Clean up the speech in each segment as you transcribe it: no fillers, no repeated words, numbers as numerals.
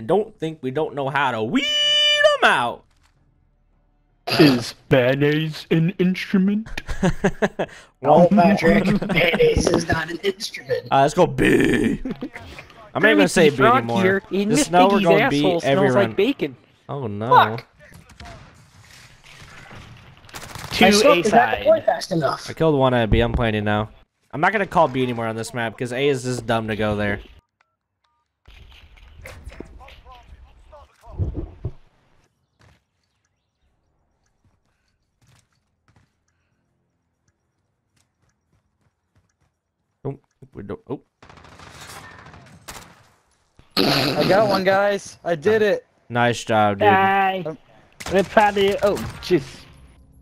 and don't think we don't know how to weed them out. Is mayonnaise an instrument? No, Patrick. Mayonnaise is not an instrument. Let's go B. I'm not even gonna say B anymore. This now we're going B every round. Like bacon. Oh no. Fuck. I killed one at B. I'm planning now. I'm not gonna call B anymore on this map because A is just dumb to go there. Oh, we don't. Oh. I got one, guys. I did it. Nice job, dude. Bye. I'm proud of you. Oh, jeez.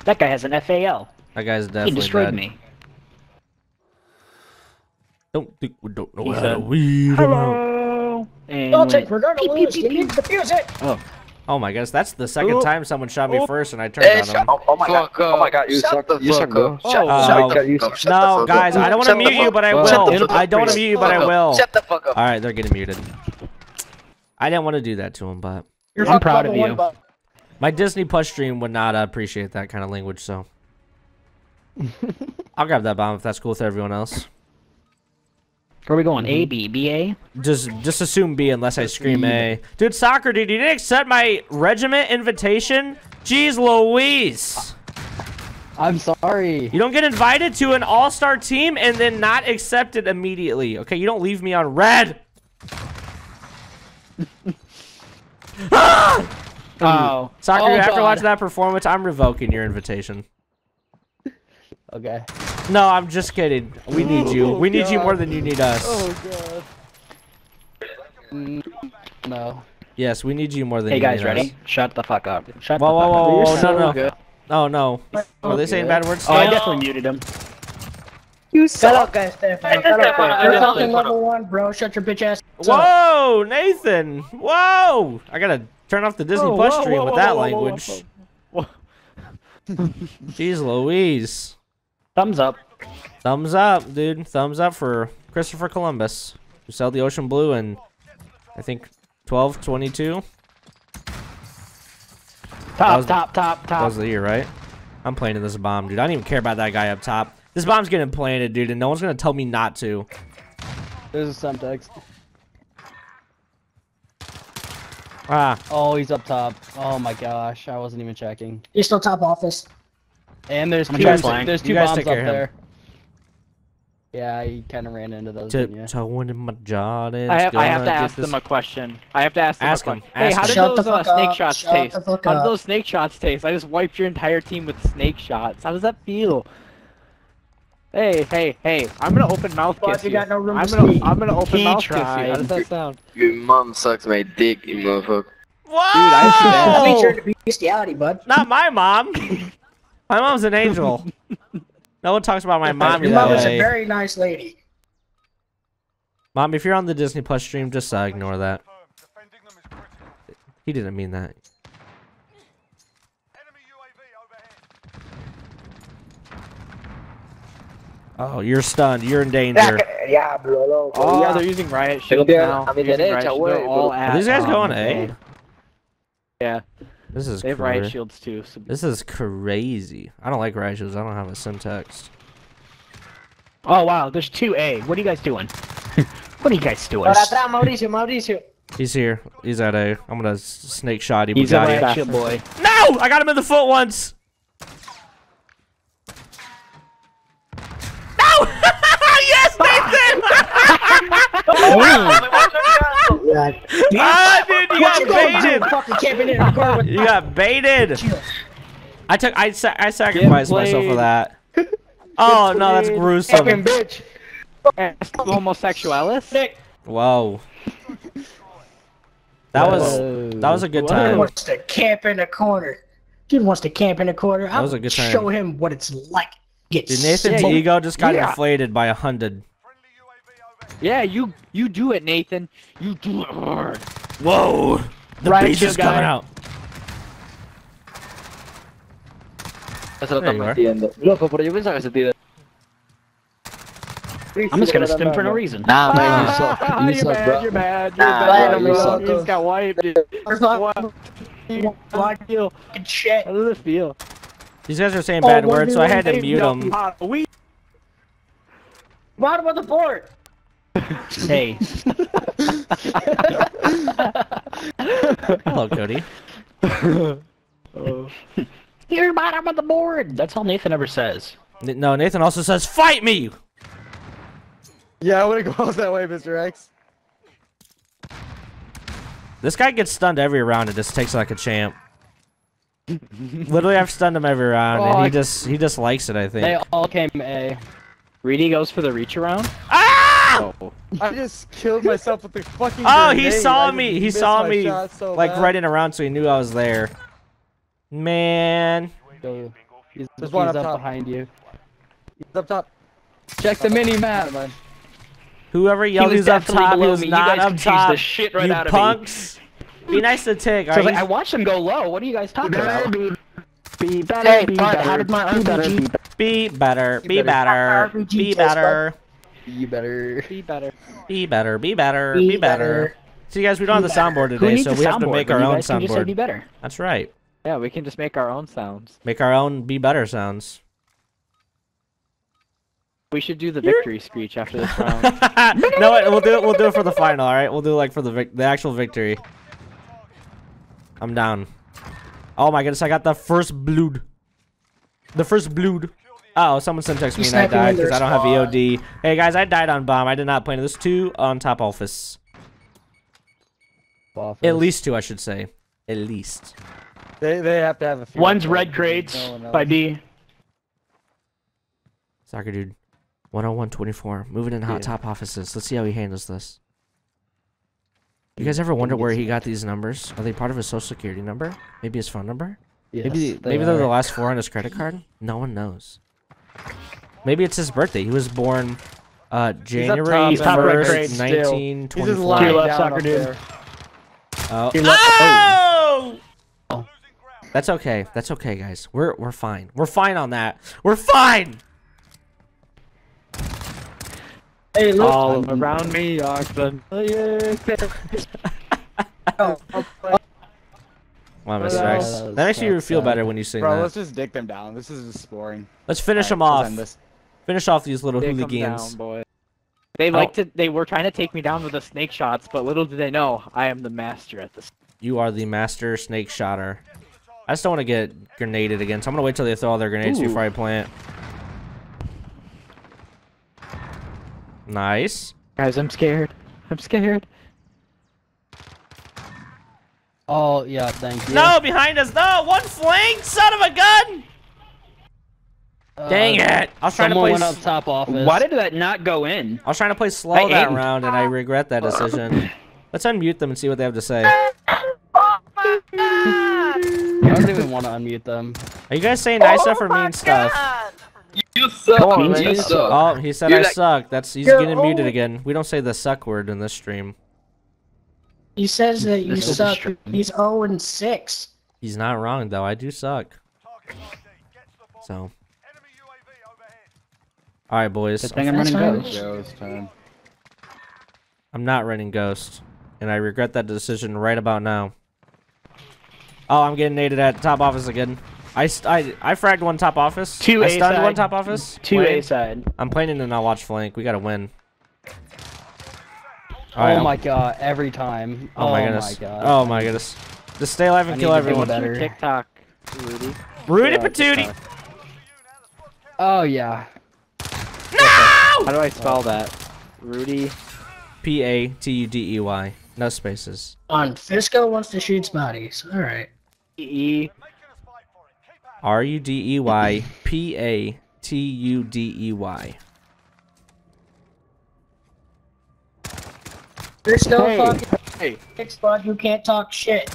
That guy has an FAL. That guy's definitely He destroyed me. Don't think we don't know how to weed him out. Don't we're gonna lose. You need to defuse it. Oh. Oh my gosh, that's the second time someone shot me first and I turned on him. Oh my god, you suck. You suck. No, guys, I don't want to mute you, but I will. I don't want to mute you, but I will. Shut the fuck up. Alright, they're getting muted. I didn't want to do that to him, but... I'm proud of you. My Disney Plus stream would not appreciate that kind of language, so... I'll grab that bomb if that's cool with everyone else. Where are we going? A, B, B, A? Just assume B unless I scream A. Dude, Soccer Dude, you didn't accept my regiment invitation? Jeez Louise. I'm sorry. You don't get invited to an all-star team and then not accepted immediately. Okay, you don't leave me on red. Ah! Oh. Soccer Dude, after watching that performance, I'm revoking your invitation. Okay. No, I'm just kidding. We need you. We need you more than you need us. Oh god. No. Yes, we need you more than you need us. Hey guys, ready? Shut the fuck up. Shut the fuck up. Whoa, no, no. Oh no. Are they saying bad words? Oh, I definitely muted him. You suck. Shut up, guys. You're fucking level 1, bro. Shut your bitch ass. Whoa, Nathan. Whoa. I gotta turn off the Disney Plus stream with that language. Jeez Louise. Thumbs up. Thumbs up, dude. Thumbs up for Christopher Columbus, who sailed the ocean blue in, I think, 1222. Top. That was the year, right? I'm planting this bomb, dude. I don't even care about that guy up top. This bomb's getting planted, dude, and no one's going to tell me not to. There's a Semtex. Ah. Oh, he's up top. Oh, my gosh. I wasn't even checking. He's still top office. And there's two bombs up there. Yeah, you kind of ran into those. I have to ask them a question. Hey, how did those snake shots taste? How did those snake shots taste? I just wiped your entire team with snake shots. How does that feel? Hey, hey, hey! I'm gonna open mouth kiss you. I'm gonna open mouth kiss you. How does that sound? Your mom sucks my dick, you motherfucker. What? Dude, I made sure to bestiality, bud. Not my mom. My mom's an angel. No one talks about my mom. Your mom is a very nice lady. Mom, if you're on the Disney Plus stream, just ignore that. He didn't mean that. Oh, you're stunned. You're in danger. Yeah, bro. Oh, yeah, they're using riot shield now. Are these guys going A? Yeah. This is they have riot shields too. So this is crazy. I don't like riot shields. I don't have a Semtex. Oh wow, there's 2A. What are you guys doing? Mauricio. He's here. He's at A. I'm gonna snake shot him. He's a riot shield boy. No! I got him in the foot once! No! Yes, Nathan! God. Ah, dude, you got baited! You got baited! I sacrificed myself for that. Oh no, that's gruesome. Bitch. Homosexualis? Whoa. That was a good time. Dude wants to camp in the corner. That was a good time. Show him what it's like. Dude, Nathan's ego just got inflated by 100. Yeah, you do it, Nathan. You do it hard. Whoa! The beast is coming out. Eso lo están mintiendo. Loco, pero yo pensaba que se tira. I'm just gonna stim for no reason. Nah, man, you suck. You're bad. You're bad. You just got wiped. First off, block you. Shit. How does it feel? These guys are saying bad words, so I had to mute them. Bottom of the board. Hey. Hello, Cody. You're bottom of the board. That's all Nathan ever says. No, Nathan also says, "Fight me." Yeah, I wouldn't go that way, Mr. X. This guy gets stunned every round and just takes like a champ. Literally, I've stunned him every round, and he just likes it. I think they all came A. Rudy goes for the reach around. Ah! Oh. I just killed myself with the fucking grenade. Oh, he saw me. He saw me so like bad. Right in around, so he knew I was there. Man. So, there's one up top behind you. He's up top. Check the mini map. Whoever yelled he's up top, he was not up top. You punks. Be nice to Tig. I watched him go low. What are you guys talking about? Be better. Be better. How did my RPG? Be better. Be better. Be better. Be better. Be better. Be better. Be better. Be better. See, guys, we don't have the soundboard today, so we have to make our own soundboard. Be better. That's right. Yeah, we can just make our own sounds. Make our own be better sounds. We should do the victory screech after this round. No, wait, we'll do it for the final, alright? We'll do it like for the actual victory. I'm down. Oh my goodness, I got the first blood. The first blood. Oh, someone sent text me and I died because I don't have EOD. Hey guys, I died on bomb. I did not plan this. 2 on top office. At least 2, I should say. At least. They have to have a few. One's red crates by B. Soccer dude. 101-24. Moving in hot top offices. Let's see how he handles this. You guys ever wonder where he got these numbers? Are they part of his social security number? Maybe his phone number? Yes, maybe they're the last 4 on his credit card? No one knows. Maybe it's his birthday. He was born January 1st, 1924. He left soccer dude. Oh! That's okay. That's okay, guys. We're fine. We're fine on that. We're fine. Hey, look all around me, Oxford. Wow, Mr. X. That makes you feel better when you sing that. Bro, let's just dick them down. This is just boring. Let's finish them off. Finish off these little hooligans. They like to. They were trying to take me down with the snake shots, but little do they know, I am the master at this. You are the master snake shotter. I just don't want to get grenaded again, so I'm going to wait till they throw all their grenades before I plant. Nice. Guys, I'm scared. I'm scared. Oh, yeah, thank you. No, behind us. No, one flank, son of a gun. Dang it. I was trying to play... Someone went up top office. Why did that not go in? I was trying to play slow that round, and I regret that decision. Let's unmute them and see what they have to say. I don't even want to unmute them. Are you guys saying nice stuff or mean stuff? You suck. You suck. Oh, he said I suck. He's getting muted again. We don't say the suck word in this stream. He says that you suck. He's 0-6. He's not wrong though. I do suck. So. All right, boys. I think I'm running ghost. I'm not running ghost, and I regret that decision right about now. Oh, I'm getting naded at top office again. I fragged one top office. I stunned one top office. Two A side. I'm planning to not watch flank. We gotta win. Right, oh my god! Every time. Oh my goodness. My god. Oh my goodness. Just stay alive and kill everyone. TikTok. RudeyPaTudey. Oh yeah. No! How do I spell that? Rudy. PATUDEY. No spaces. On Fisco wants to shoot bodies. All right. RudeyPaTudey. You're still fucking Xbox. You can't talk shit.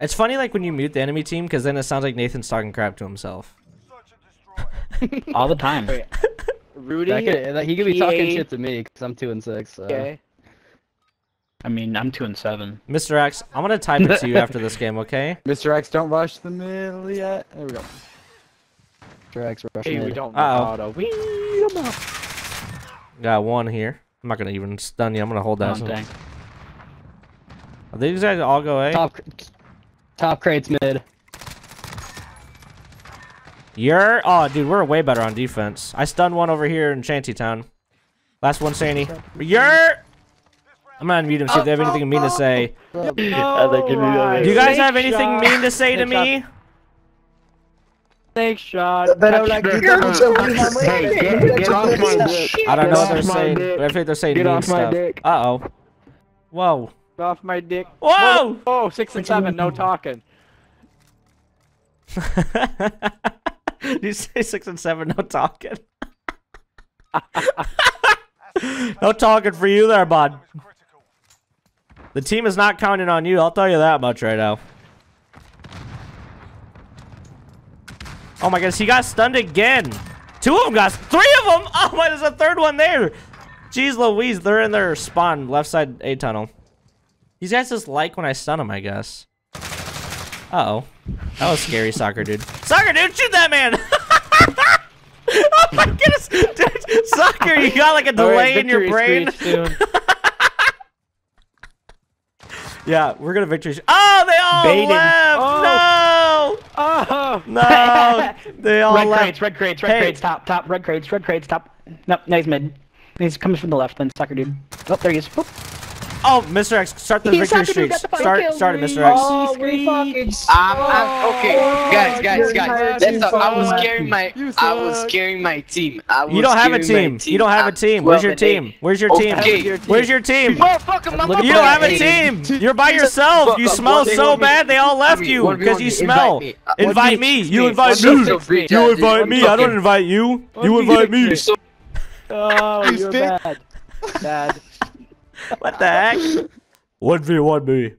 It's funny, like when you mute the enemy team, because then it sounds like Nathan's talking crap to himself. All the time. Rudy, he could be talking shit to me because I'm 2-6. So. Okay. I mean, I'm 2-7. Mr. X, I'm gonna type it to you after this game, okay? Mr. X, don't rush the middle yet. There we go. Mr. X, rush the middle. We don't auto. Got one here. I'm not going to even stun you. I'm going to hold that. Oh, dang. Are these guys all go A? Top crate's mid. You're... Oh, dude, we're way better on defense. I stunned one over here in Shantytown. Last one, Sandy. You're... I'm going to unmute them, see if they have anything mean to say. Do you guys have anything mean to say to me? Thanks, Sean. I don't know what they're saying. I think they're saying mean stuff. Uh-oh. Whoa. Get off my dick. Whoa! Oh, 6 and 7, no talking. Did you say 6 and 7, no talking? No talking for you there, bud. The team is not counting on you, I'll tell you that much right now. Oh my goodness, he got stunned again. 2 of them got, 3 of them! Oh my, there's a third one there. Jeez Louise, they're in their spawn, left side A tunnel. These guys just like when I stun them, I guess. Uh-oh. That was scary, Soccer Dude. Soccer Dude, shoot that man! Oh my goodness! Dude, Soccer, you got like a delay in your brain. Yeah, we're gonna victory. Oh, they all left! Oh. No! Oh! No! They all left. Red crates, top, red crates, top. Nope, now he's mid. He's comes from the left, then Soccer Dude. Oh, there he is. Oop. Oh, Mr. X, start the victory streaks. Start it, Mr. X. Oh, okay, guys. That's all. I was carrying my team. You don't have a team. Where's your team? Where's your team? You don't have a team. You're by yourself. You smell so bad. They all left you because you smell. Invite me. You invite me. You invite me. I don't invite you. You invite me. Oh, you're bad. What the heck? 1v1 me.